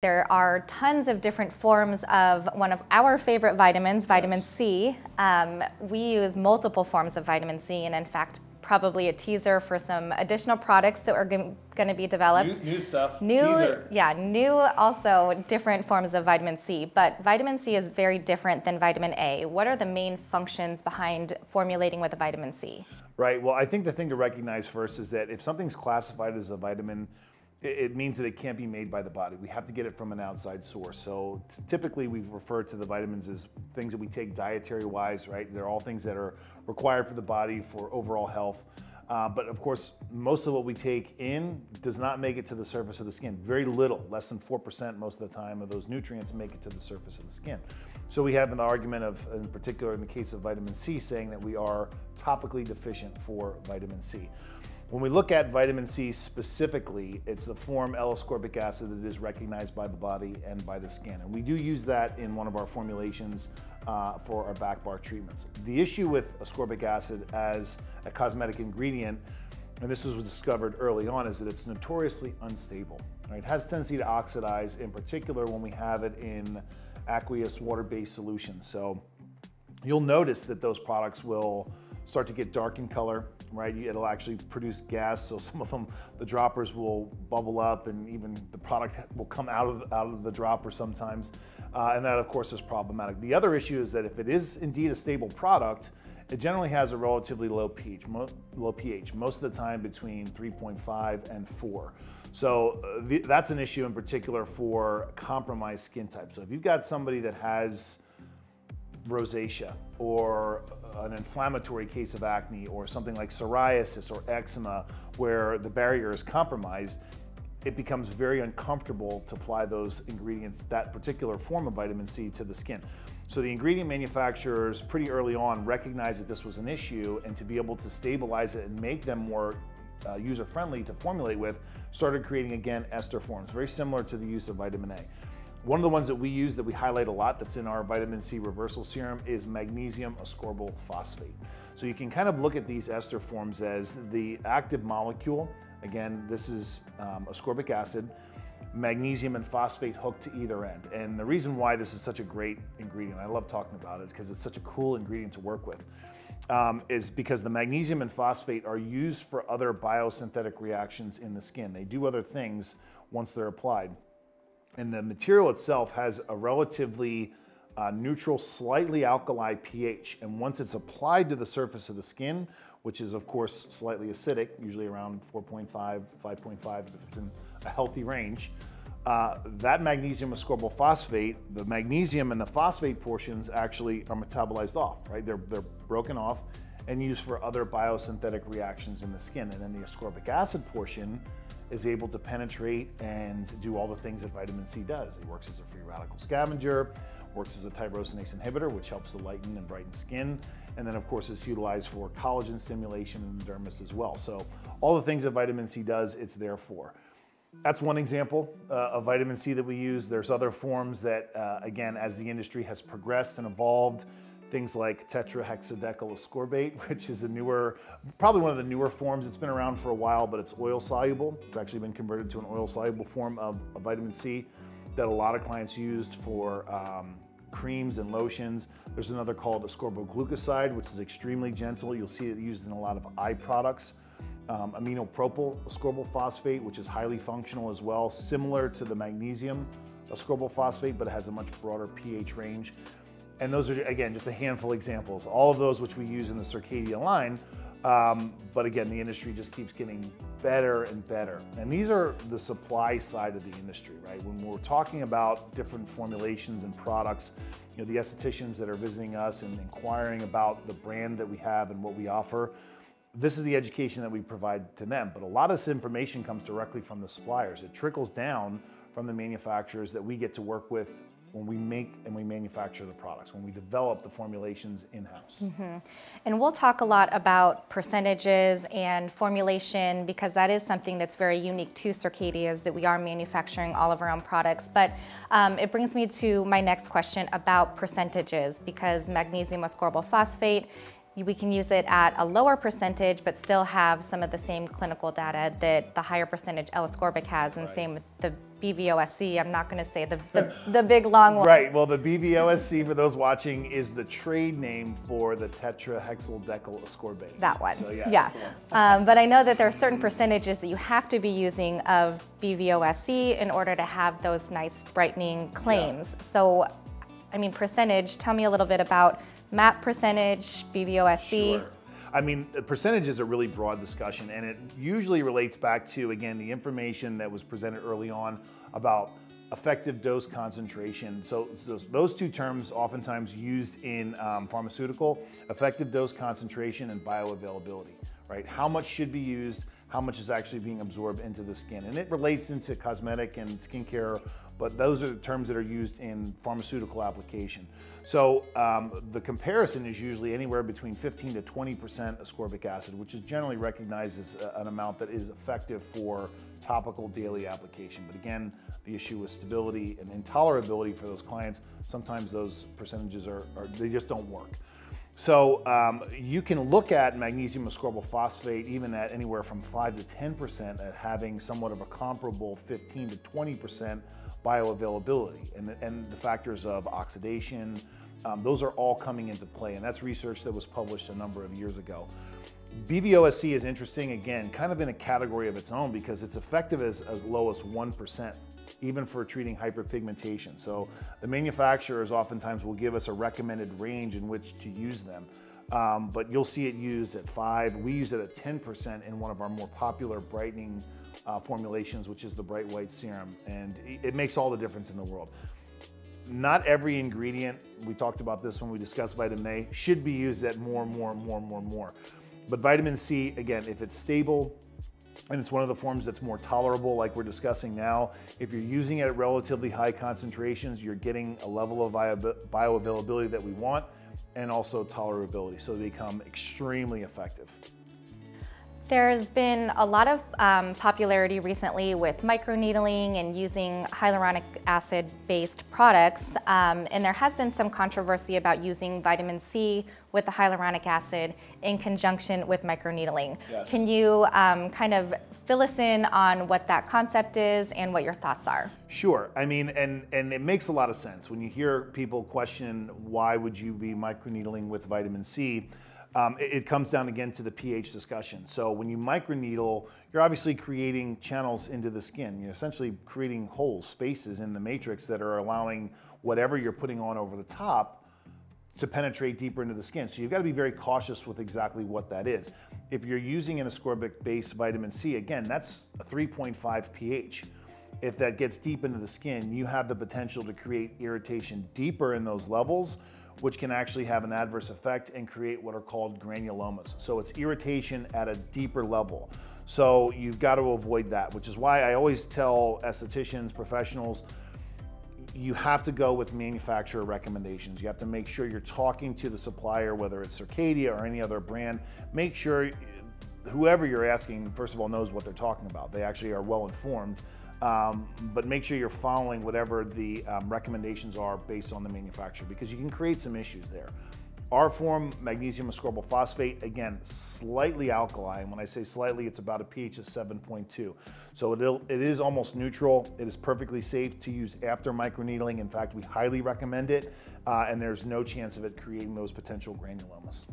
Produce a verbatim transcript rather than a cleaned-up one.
There are tons of different forms of one of our favorite vitamins, vitamin yes. C. Um, we use multiple forms of vitamin C, and in fact, probably a teaser for some additional products that are going to be developed. New, new stuff, new, teaser. Yeah, new also different forms of vitamin C, but vitamin C is very different than vitamin A. What are the main functions behind formulating with a vitamin C? Right, well, I think the thing to recognize first is that if something's classified as a vitamin, it means that it can't be made by the body. We have to get it from an outside source. So typically we refer to the vitamins as things that we take dietary wise, right? They're all things that are required for the body for overall health. Uh, but of course, most of what we take in does not make it to the surface of the skin. Very little, less than four percent most of the time of those nutrients make it to the surface of the skin. So we have an argument of, in particular in the case of vitamin C, saying that we are topically deficient for vitamin C. When we look at vitamin C specifically, it's the form L-ascorbic acid that is recognized by the body and by the skin. And we do use that in one of our formulations uh, for our back bar treatments. The issue with ascorbic acid as a cosmetic ingredient, and this was discovered early on, is that it's notoriously unstable. Right? It has a tendency to oxidize, in particular when we have it in aqueous water-based solutions. So you'll notice that those products will start to get dark in color, right? It'll actually produce gas, so some of them, the droppers will bubble up and even the product will come out of, out of the dropper sometimes. Uh, and that of course is problematic. The other issue is that if it is indeed a stable product, it generally has a relatively low pH, low pH most of the time between three point five and four. So uh, th that's an issue in particular for compromised skin type. So if you've got somebody that has rosacea or an inflammatory case of acne or something like psoriasis or eczema where the barrier is compromised, it becomes very uncomfortable to apply those ingredients, that particular form of vitamin C, to the skin. So the ingredient manufacturers pretty early on recognized that this was an issue, and to be able to stabilize it and make them more Uh, user-friendly to formulate with, started creating again ester forms, very similar to the use of vitamin A. One of the ones that we use that we highlight a lot that's in our vitamin C reversal serum is magnesium ascorbyl phosphate. So you can kind of look at these ester forms as the active molecule. Again, this is um, ascorbic acid, magnesium and phosphate hooked to either end. And the reason why this is such a great ingredient, I love talking about it because it's such a cool ingredient to work with, um, is because the magnesium and phosphate are used for other biosynthetic reactions in the skin. They do other things once they're applied. And the material itself has a relatively Uh, neutral, slightly alkali pH. And once it's applied to the surface of the skin, which is of course slightly acidic, usually around four point five, five point five, if it's in a healthy range, uh, that magnesium ascorbyl phosphate, the magnesium and the phosphate portions actually are metabolized off, right? They're, they're broken off and used for other biosynthetic reactions in the skin. And then the ascorbic acid portion is able to penetrate and do all the things that vitamin C does. It works as a free radical scavenger, works as a tyrosinase inhibitor, which helps to lighten and brighten skin. And then of course it's utilized for collagen stimulation in the dermis as well. So all the things that vitamin C does, it's there for. That's one example uh, of vitamin C that we use. There's other forms that, uh, again, as the industry has progressed and evolved, things like tetrahexyldecyl ascorbate, which is a newer, probably one of the newer forms. It's been around for a while, but it's oil soluble. It's actually been converted to an oil soluble form of, of vitamin C that a lot of clients used for um, creams and lotions. There's another called ascorboglucoside, which is extremely gentle. You'll see it used in a lot of eye products. Um, aminopropyl ascorbyl phosphate, which is highly functional as well, similar to the magnesium ascorbyl phosphate, but it has a much broader pH range. And those are, again, just a handful of examples. All of those which we use in the Circadia line, um, but again, the industry just keeps getting better and better. And these are the supply side of the industry, right? When we're talking about different formulations and products, you know, the estheticians that are visiting us and inquiring about the brand that we have and what we offer, this is the education that we provide to them. But a lot of this information comes directly from the suppliers. It trickles down from the manufacturers that we get to work with when we make and we manufacture the products, when we develop the formulations in-house. Mm-hmm. And we'll talk a lot about percentages and formulation because that is something that's very unique to Circadia, is that we are manufacturing all of our own products. But um, it brings me to my next question about percentages, because magnesium ascorbyl phosphate, we can use it at a lower percentage but still have some of the same clinical data that the higher percentage L-ascorbic has, and right. Same with the B V O S C. I'm not going to say the, the, the big long one. Right. Well, the B V O S C, for those watching, is the trade name for the tetrahexyldecyl ascorbate. That one. So, yeah. yeah. Um, but I know that there are certain percentages that you have to be using of B V O S C in order to have those nice brightening claims. Yeah. So, I mean, percentage, tell me a little bit about M A P percentage, B V O S C. Sure. I mean, the percentage is a really broad discussion, and it usually relates back to, again, the information that was presented early on about effective dose concentration. So, so those two terms oftentimes used in um, pharmaceutical, effective dose concentration and bioavailability, right? How much should be used, how much is actually being absorbed into the skin. And it relates into cosmetic and skincare, but those are the terms that are used in pharmaceutical application. So um, the comparison is usually anywhere between fifteen to twenty percent ascorbic acid, which is generally recognized as a, an amount that is effective for topical daily application. But again, the issue with stability and intolerability for those clients, sometimes those percentages are, are they just don't work. So um, you can look at magnesium ascorbyl phosphate even at anywhere from five to ten percent at having somewhat of a comparable fifteen to twenty percent bioavailability. And the, and the factors of oxidation, um, those are all coming into play. And that's research that was published a number of years ago. B V O S C is interesting, again, kind of in a category of its own because it's effective as, as low as one percent. Even for treating hyperpigmentation. So the manufacturers oftentimes will give us a recommended range in which to use them, um, but you'll see it used at five. We use it at ten percent in one of our more popular brightening uh, formulations, which is the Bright White Serum, and it makes all the difference in the world. Not every ingredient, we talked about this when we discussed vitamin A, should be used at more, more, more, more, more. But vitamin C, again, if it's stable, and it's one of the forms that's more tolerable, like we're discussing now. If you're using it at relatively high concentrations, you're getting a level of bioavailability that we want and also tolerability, so they become extremely effective. There's been a lot of um, popularity recently with microneedling and using hyaluronic acid-based products, um, and there has been some controversy about using vitamin C with the hyaluronic acid in conjunction with microneedling. Yes. Can you um, kind of fill us in on what that concept is and what your thoughts are? Sure. I mean, and, and it makes a lot of sense. When you hear people question, why would you be microneedling with vitamin C? Um, it, it comes down again to the pH discussion. So when you microneedle, you're obviously creating channels into the skin. You're essentially creating holes, spaces in the matrix that are allowing whatever you're putting on over the top to penetrate deeper into the skin. So you've got to be very cautious with exactly what that is. If you're using an ascorbic-based vitamin C, again, that's a three point five pH. If that gets deep into the skin, you have the potential to create irritation deeper in those levels, which can actually have an adverse effect and create what are called granulomas. So it's irritation at a deeper level. So you've got to avoid that, which is why I always tell estheticians, professionals, you have to go with manufacturer recommendations. You have to make sure you're talking to the supplier, whether it's Circadia or any other brand. Make sure whoever you're asking, first of all, knows what they're talking about. They actually are well informed. Um, but make sure you're following whatever the um, recommendations are based on the manufacturer, because you can create some issues there. Our form, magnesium ascorbyl phosphate, again, slightly alkaline. When I say slightly, it's about a pH of seven point two. So it'll, it is almost neutral. It is perfectly safe to use after microneedling. In fact, we highly recommend it, uh, and there's no chance of it creating those potential granulomas.